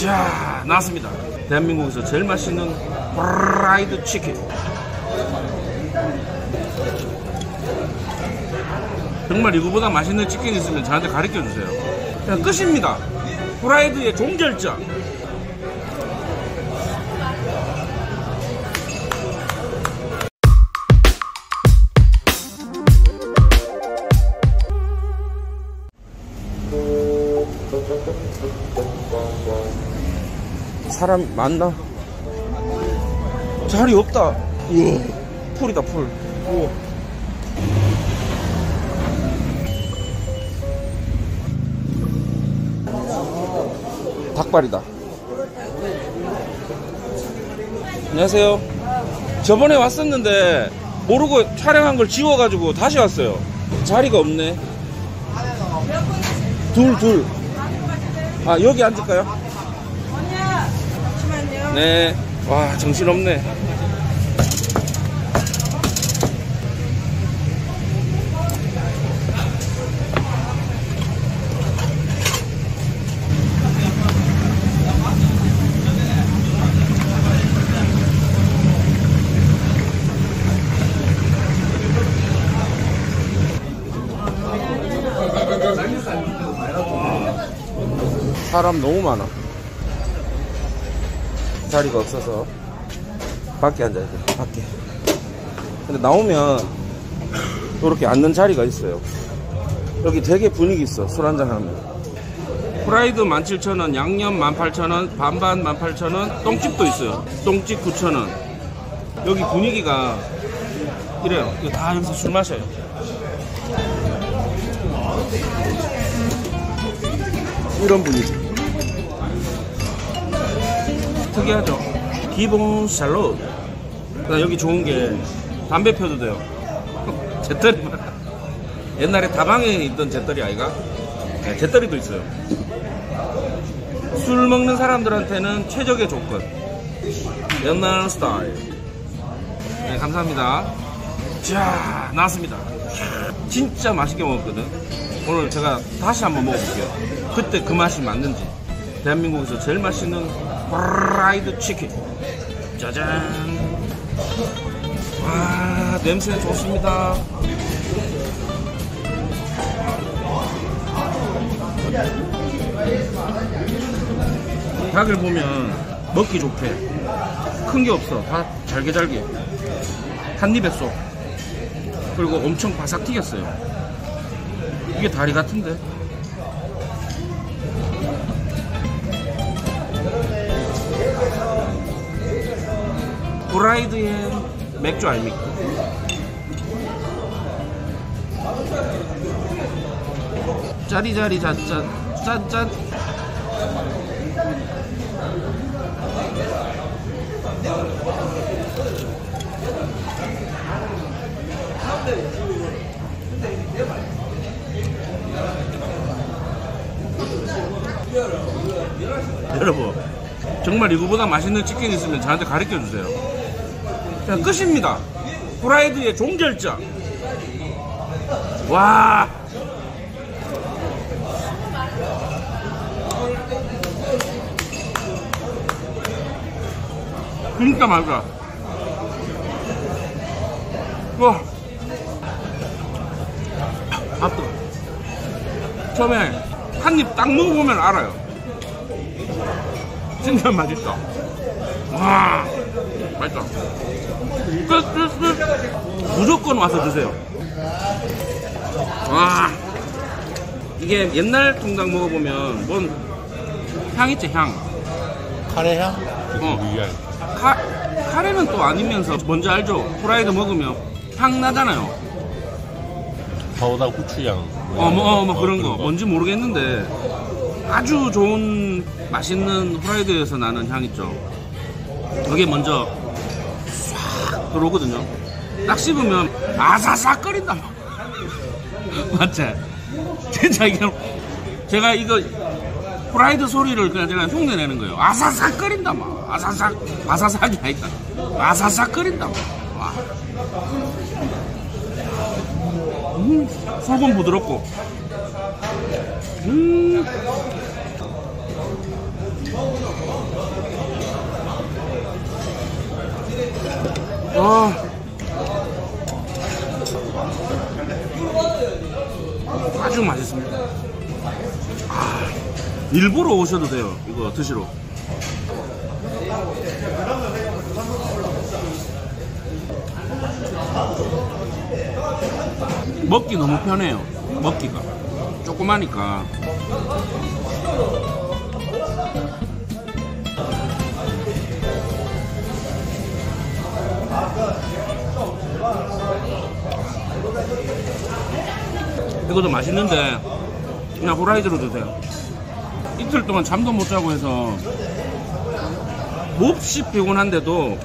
자, 나왔습니다. 대한민국에서 제일 맛있는 프라이드 치킨. 정말 이거보다 맛있는 치킨 있으면 저한테 가르쳐주세요. 그냥 끝입니다. 프라이드의 종결자. 사람 많나? 자리 없다. 우와, 풀이다 풀. 우와. 닭발이다. 안녕하세요. 저번에 왔었는데 모르고 촬영한 걸 지워가지고 다시 왔어요. 자리가 없네. 둘. 아, 여기 앉을까요? 네. 와, 정신없네. 사람 너무 많아. 자리가 없어서 밖에 앉아야 돼요. 밖에. 근데 나오면 이렇게 앉는 자리가 있어요. 여기 되게 분위기 있어. 술 한잔 하면. 프라이드 17,000원, 양념 18,000원, 반반 18,000원, 똥집도 있어요. 똥집 9,000원. 여기 분위기가 이래요. 이거 다 여기서 술 마셔요. 이런 분위기. 특이하죠? 기본 샬롯. 여기 좋은 게 담배 펴도 돼요. 재떨이 옛날에 다방에 있던 재떨이 아이가? 네, 재떨이도 있어요. 술 먹는 사람들한테는 최적의 조건. 옛날 스타일. 네, 감사합니다. 자, 나왔습니다. 진짜 맛있게 먹었거든. 오늘 제가 다시 한번 먹어볼게요. 그때 그 맛이 맞는지. 대한민국에서 제일 맛있는 프라이드 치킨. 짜잔. 와, 냄새 좋습니다. 닭을 보면 먹기 좋게 큰 게 없어. 다 잘게 한 입에 쏙. 그리고 엄청 바삭 튀겼어요. 이게 다리 같은데. 프라이드에 맥주 알미. 짜리자리 짠짠. 여러분, 정말 이거보다 맛있는 치킨 있으면 저한테 가르쳐주세요. 끝입니다. 프라이드의 종결자. 와. 진짜 맛있다. 와. 아, 뜨거워. 처음에 한 입 딱 먹어보면 알아요. 진짜 맛있다. 와. 맛있다. 끝. 무조건 와서 드세요. 와, 이게 옛날 통닭 먹어보면 뭔 향 있지, 향. 카레 향? 어. 카레는 또 아니면서 뭔지 알죠? 프라이드 먹으면 향 나잖아요. 파우더 후추 향. 그런 거. 뭔지 모르겠는데 아주 좋은 맛있는 프라이드에서 나는 향 있죠. 그게 먼저 싹 들어오거든요. 딱 씹으면 아삭아삭 거린다. 맞지? 진짜 이게 제가 이거 프라이드 소리를 그냥 제가 흉내 내는 거예요. 아삭아삭 거린다 막. 아삭아삭이 아니다. 아삭아삭 거린다 막. 와. 소금 부드럽고. 아주 맛있습니다. 일부러 오셔도 돼요, 이거 드시러. 먹기 너무 편해요. 먹기가 조그마니까. 이것도 맛있는데 그냥 후라이드로 드세요. 이틀 동안 잠도 못 자고 해서 몹시 피곤한데도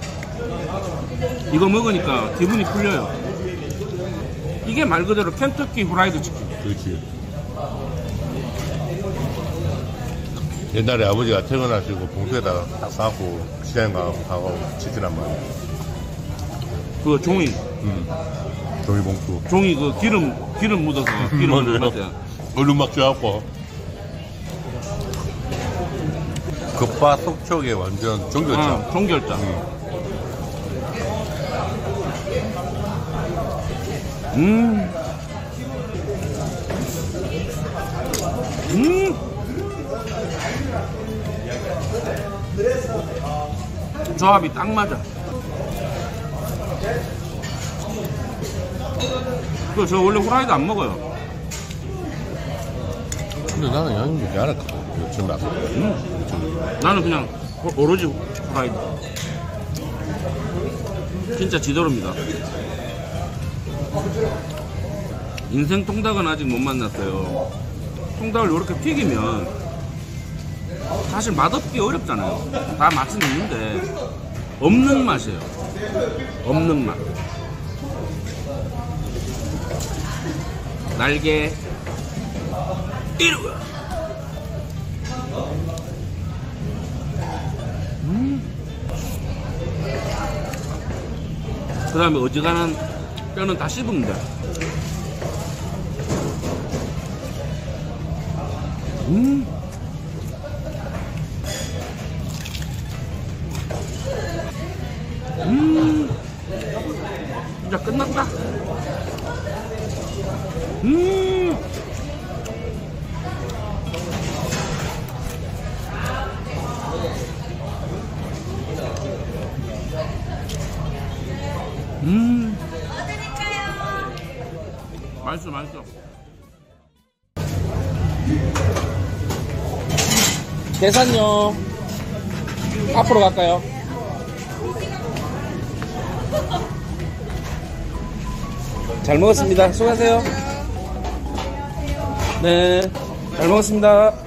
이거 먹으니까 기분이 풀려요. 이게 말 그대로 켄터키 후라이드 치킨. 그렇지. 옛날에 아버지가 퇴근하시고 봉투에다가 다 싸고 시장 가고 치킨 한 마리. 그 종이. 종이 봉투. 종이 그 기름 묻어서 기름 맞아요. 얼른 막 쥐어갖고. 급파 속촉에 완전 종결장. 종결장. 조합이 딱 맞아. 그 저 원래 후라이드 안 먹어요. 근데 나는 양념 되게 안 할까? 지금 나. 나는 그냥 오로지 후라이드. 진짜 지도로입니다. 인생 통닭은 아직 못 만났어요. 통닭을 이렇게 튀기면 사실 맛없기 어렵잖아요. 다 맛은 있는데 없는 맛이에요. 없는 맛. 날개 이리와. 그 다음에 어지간한 뼈는 다 씹으면 돼. 진짜 끝났다. 맛있어, 맛있어. 계산요. 앞으로 갈까요? 잘 먹었습니다. 수고하세요. 네, 잘 먹었습니다.